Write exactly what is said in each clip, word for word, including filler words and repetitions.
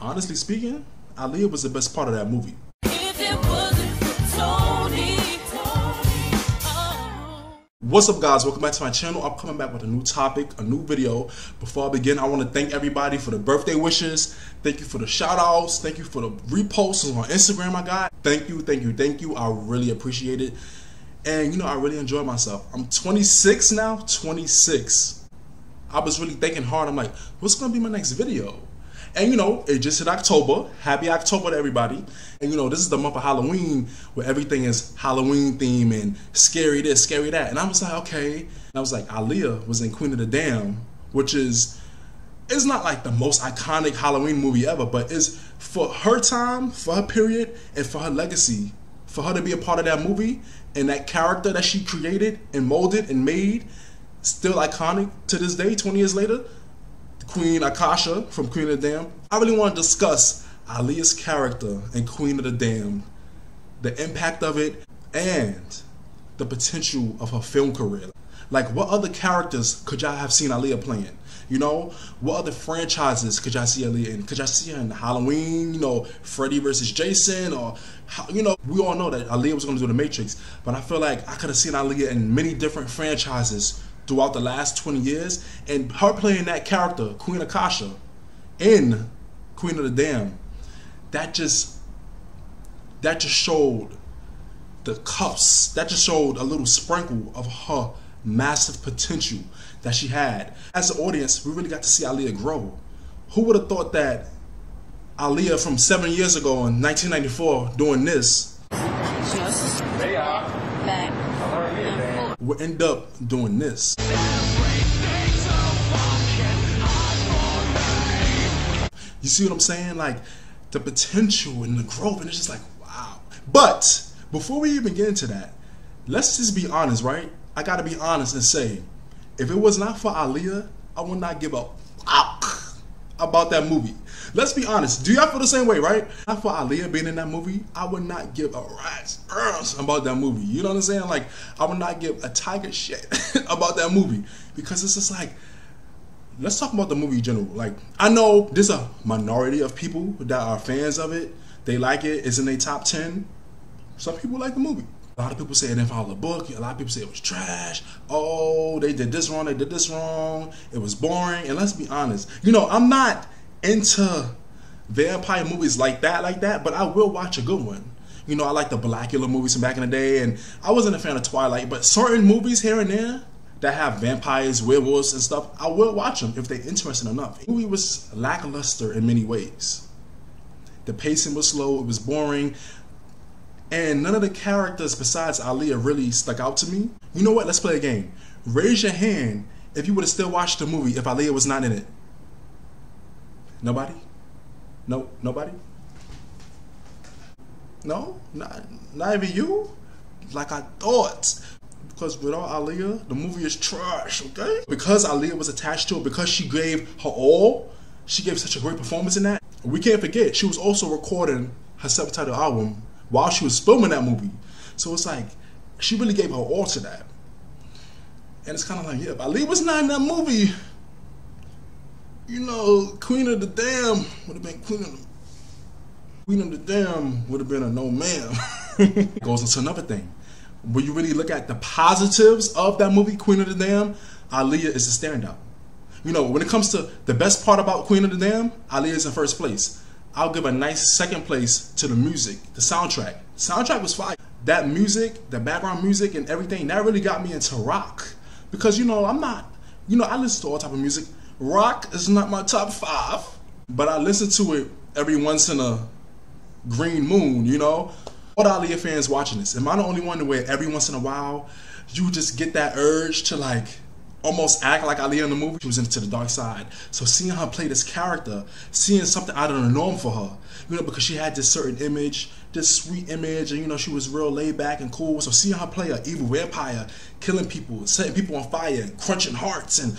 honestly speaking, Aaliyah was the best part of that movie. If it wasn't for Tony, Tony, oh. What's up guys, welcome back to my channel. I'm coming back with a new topic, a new video. Before I begin, I want to thank everybody for the birthday wishes. Thank you for the shout outs. Thank you for the reposts on Instagram I got. Thank you, thank you, thank you. I really appreciate it. And you know, I really enjoy myself. I'm twenty-six now, twenty-six. I was really thinking hard. I'm like, what's gonna be my next video? And you know, it just hit October. Happy October to everybody. And you know, this is the month of Halloween where everything is Halloween theme and scary this, scary that. And I was like, okay. And I was like, Aaliyah was in Queen of the Damned, which is, it's not like the most iconic Halloween movie ever, but it's for her time, for her period, and for her legacy. For her to be a part of that movie and that character that she created and molded and made, still iconic to this day, twenty years later. Queen Akasha from Queen of the Damned. I really want to discuss Aaliyah's character in Queen of the Damned, the impact of it, and the potential of her film career. Like, what other characters could y'all have seen Aaliyah playing? You know, what other franchises could y'all see Aaliyah in? Could y'all see her in Halloween, you know, Freddy versus Jason, or, you know, we all know that Aaliyah was going to do The Matrix, but I feel like I could have seen Aaliyah in many different franchises throughout the last twenty years, and her playing that character, Queen Akasha, in Queen of the Damned, that just, that just showed the cuffs, that just showed a little sprinkle of her massive potential that she had. As an audience, we really got to see Aaliyah grow. Who would have thought that Aaliyah from seven years ago in nineteen ninety-four doing this just they are back. Will end up doing this. You see what I'm saying? Like, the potential and the growth, and it's just like, wow. But before we even get into that, let's just be honest, right? I gotta be honest and say, if it was not for Aaliyah, I would not give a fuck about that movie. Let's be honest. Do y'all feel the same way, right? Not for Aaliyah being in that movie, I would not give a rat's ass about that movie. You know what I'm saying? Like, I would not give a tiger shit about that movie, because it's just like, let's talk about the movie in general. Like, I know there's a minority of people that are fans of it. They like it. It's in their top ten. Some people like the movie. A lot of people say it didn't follow the book. A lot of people say it was trash. Oh, they did this wrong. They did this wrong. It was boring. And let's be honest. You know, I'm not into vampire movies like that, like that, but I will watch a good one. You know, I like the Blackula movies from back in the day, and I wasn't a fan of Twilight, but certain movies here and there that have vampires, werewolves, and stuff, I will watch them if they're interesting enough. The movie was lackluster in many ways. The pacing was slow, it was boring, and none of the characters besides Aaliyah really stuck out to me. You know what? Let's play a game. Raise your hand if you would have still watched the movie if Aaliyah was not in it. Nobody? No, nobody? No? Not, not even you? Like I thought. Because without Aaliyah, the movie is trash, okay? Because Aaliyah was attached to it, because she gave her all, she gave such a great performance in that. We can't forget, she was also recording her self-titled album while she was filming that movie. So it's like, she really gave her all to that. And it's kind of like, yeah, if Aaliyah was not in that movie, you know, Queen of the Damned would have been Queen of the Queen of the Damned would have been a no ma'am. Goes into another thing. When you really look at the positives of that movie, Queen of the Damned, Aaliyah is the standout. You know, when it comes to the best part about Queen of the Damned, Aaliyah is in first place. I'll give a nice second place to the music, the soundtrack. The soundtrack was fire. That music, the background music and everything, that really got me into rock. Because you know, I'm not, you know, I listen to all type of music. Rock is not my top five, but I listen to it every once in a green moon, you know? All the Aaliyah fans watching this, am I the only one where every once in a while you just get that urge to like almost act like Aaliyah in the movie? She was into the dark side. So seeing her play this character, seeing something out of the norm for her, you know, because she had this certain image, this sweet image, and you know, she was real laid back and cool. So seeing her play an evil vampire, killing people, setting people on fire, and crunching hearts, and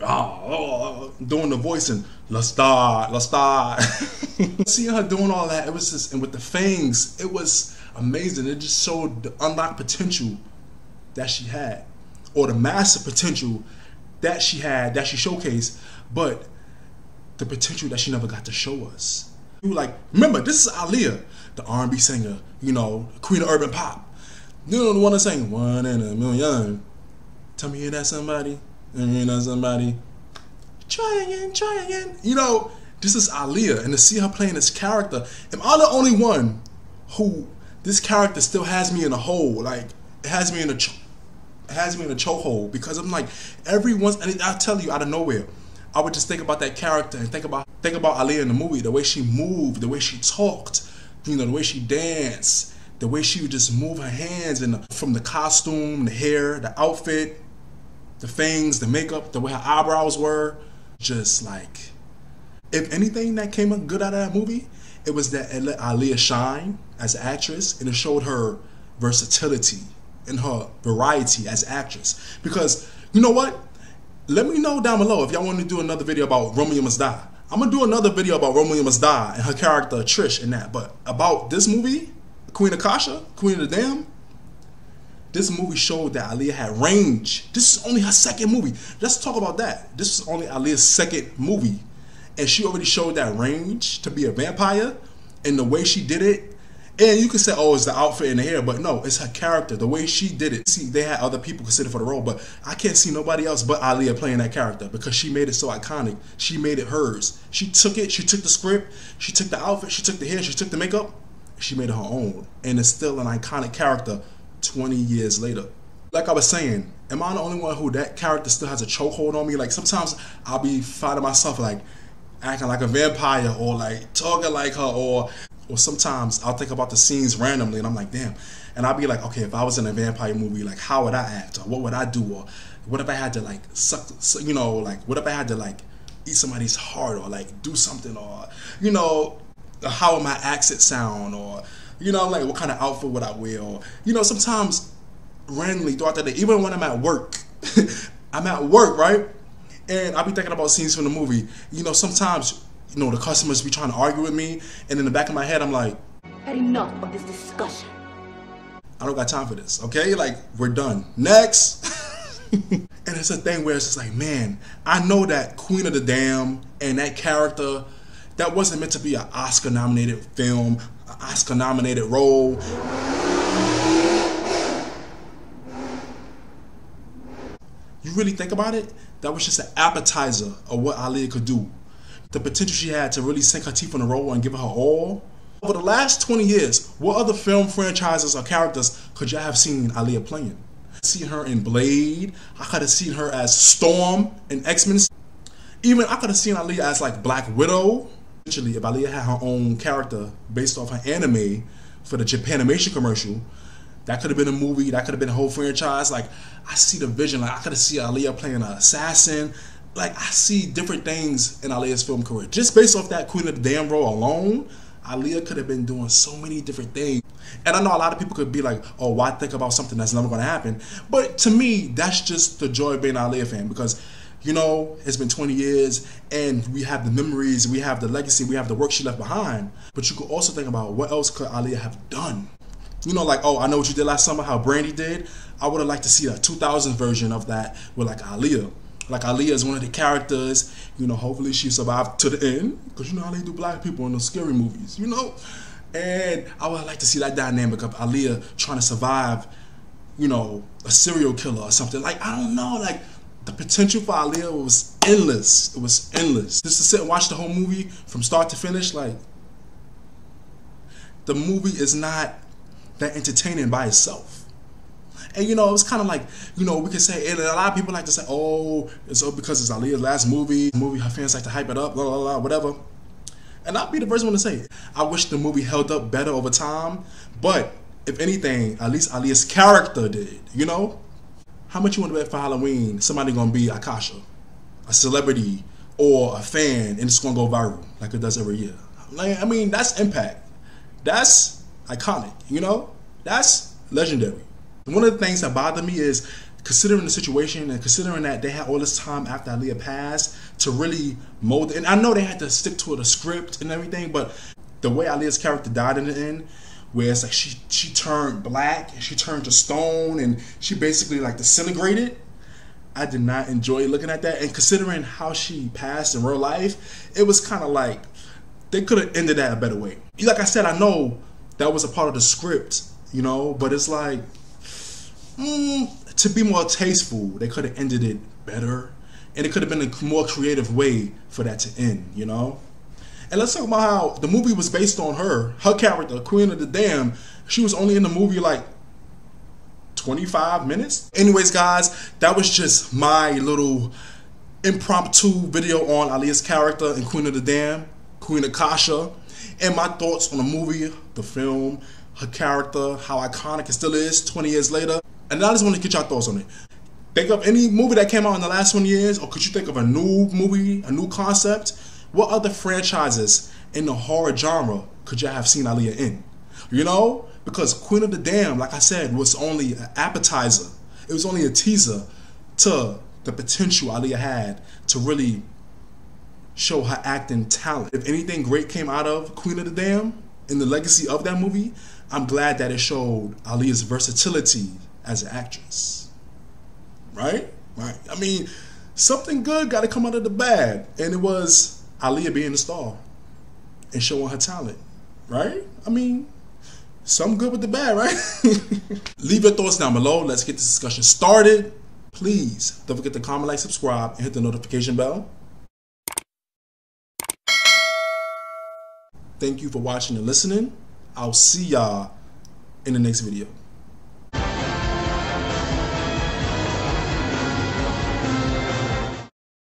Oh, oh, doing the voice and let's die, let's die. Seeing her doing all that, it was just, and with the fangs, it was amazing. It just showed the unlocked potential that she had, or the massive potential that she had, that she showcased, but the potential that she never got to show us. Like, remember, this is Aaliyah, the R and B singer, you know, queen of urban pop. You know, the one that sang one in a million. Tell me you're not somebody, and you're not somebody. Try again, try again. You know, this is Aaliyah, and to see her playing this character, am I the only one who this character still has me in a hole? Like, it has me in a ch it has me in a chokehold, because I'm like, everyone's, and I tell you, out of nowhere, I would just think about that character and think about think about Aaliyah in the movie, the way she moved, the way she talked, you know, the way she danced, the way she would just move her hands, and from the costume, the hair, the outfit, the things, the makeup, the way her eyebrows were, just like, if anything that came up good out of that movie, it was that it let Aaliyah shine as an actress, and it showed her versatility and her variety as an actress. Because you know what? Let me know down below if y'all want to do another video about Romeo Must Die. I'm going to do another video about Romeo Must Die and her character Trish and that. But about this movie, Queen of Kasha, Queen of the Damned, this movie showed that Aaliyah had range. This is only her second movie. Let's talk about that. This is only Aaliyah's second movie. And she already showed that range to be a vampire and the way she did it. And you could say, oh, it's the outfit and the hair, but no, it's her character, the way she did it. See, they had other people considered for the role, but I can't see nobody else but Aaliyah playing that character, because she made it so iconic. She made it hers. She took it, she took the script, she took the outfit, she took the hair, she took the makeup, she made it her own. And it's still an iconic character twenty years later. Like I was saying, am I the only one who that character still has a chokehold on me? Like, sometimes I'll be finding myself like acting like a vampire, or like talking like her, or Or sometimes I'll think about the scenes randomly, and I'm like, damn. And I'll be like, okay, if I was in a vampire movie, like, how would I act? Or what would I do? Or what if I had to, like, suck, you know, like, what if I had to, like, eat somebody's heart, or, like, do something? Or, you know, how would my accent sound? Or, you know, like, what kind of outfit would I wear? Or, you know, sometimes randomly throughout the day, even when I'm at work, I'm at work, right? And I'll be thinking about scenes from the movie. You know, sometimes, you know, the customers be trying to argue with me, and in the back of my head, I'm like, had enough of this discussion. I don't got time for this, okay? Like, we're done. Next. And it's a thing where it's just like, man, I know that Queen of the Damned and that character, that wasn't meant to be an Oscar-nominated film, an Oscar-nominated role. You really think about it? That was just an appetizer of what Aaliyah could do. The potential she had to really sink her teeth in the role and give it her all. Over the last twenty years, what other film franchises or characters could y'all have seen Aaliyah playing? See her in Blade. I could have seen her as Storm in X-Men. Even I could have seen Aaliyah as like Black Widow. Literally, if Aaliyah had her own character based off her anime for the Japanimation commercial, that could have been a movie. That could have been a whole franchise. Like, I see the vision. Like, I could have seen Aaliyah playing an assassin. Like, I see different things in Aaliyah's film career. Just based off that Queen of the Damned role alone, Aaliyah could have been doing so many different things. And I know a lot of people could be like, oh, why think about something that's never going to happen? But to me, that's just the joy of being an Aaliyah fan, because, you know, it's been twenty years, and we have the memories, we have the legacy, we have the work she left behind. But you could also think about what else could Aaliyah have done? You know, like, oh, I Know What You Did Last Summer, how Brandy did. I would have liked to see a two thousands version of that with, like, Aaliyah. Like, Aaliyah is one of the characters, you know, hopefully she survived to the end, because you know how they do black people in those scary movies, you know? And I would like to see that dynamic of Aaliyah trying to survive, you know, a serial killer or something. Like, I don't know, like, the potential for Aaliyah was endless. It was endless. Just to sit and watch the whole movie from start to finish, like, the movie is not that entertaining by itself. And, you know, it's kind of like, you know, we can say, and a lot of people like to say, oh, it's because it's Aaliyah's last movie, movie her fans like to hype it up, blah, blah, blah, whatever. And I'll be the first one to say it. I wish the movie held up better over time, but if anything, at least Aaliyah's character did, you know? How much you want to bet for Halloween somebody going to be Akasha, a celebrity, or a fan, and it's going to go viral like it does every year? Like, I mean, that's impact. That's iconic, you know? That's legendary. One of the things that bothered me is, considering the situation and considering that they had all this time after Aaliyah passed to really mold it. And I know they had to stick to the script and everything, but the way Aaliyah's character died in the end, where it's like she, she turned black, and she turned to stone, and she basically like disintegrated. I did not enjoy looking at that. And considering how she passed in real life, it was kind of like, they could have ended that a better way. Like I said, I know that was a part of the script, you know, but it's like, mm, to be more tasteful, they could have ended it better, and it could have been a more creative way for that to end, you know? And let's talk about how the movie was based on her. Her character, Queen of the Damned, she was only in the movie like twenty-five minutes. Anyways, guys, that was just my little impromptu video on Aaliyah's character in Queen of the Damned, Queen Akasha, and my thoughts on the movie, the film, her character, how iconic it still is twenty years later. And I just want to get your thoughts on it. Think of any movie that came out in the last twenty years, or could you think of a new movie, a new concept? What other franchises in the horror genre could you have seen Aaliyah in? You know, because Queen of the Damned, like I said, was only an appetizer. It was only a teaser to the potential Aaliyah had to really show her acting talent. If anything great came out of Queen of the Damned and the legacy of that movie, I'm glad that it showed Aaliyah's versatility as an actress. Right? Right. I mean, something good got to come out of the bad, and it was Aaliyah being the star and showing her talent, right? I mean, some good with the bad, right? Leave your thoughts down below. Let's get this discussion started. Please don't forget to comment, like, subscribe, and hit the notification bell. Thank you for watching and listening. I'll see y'all in the next video.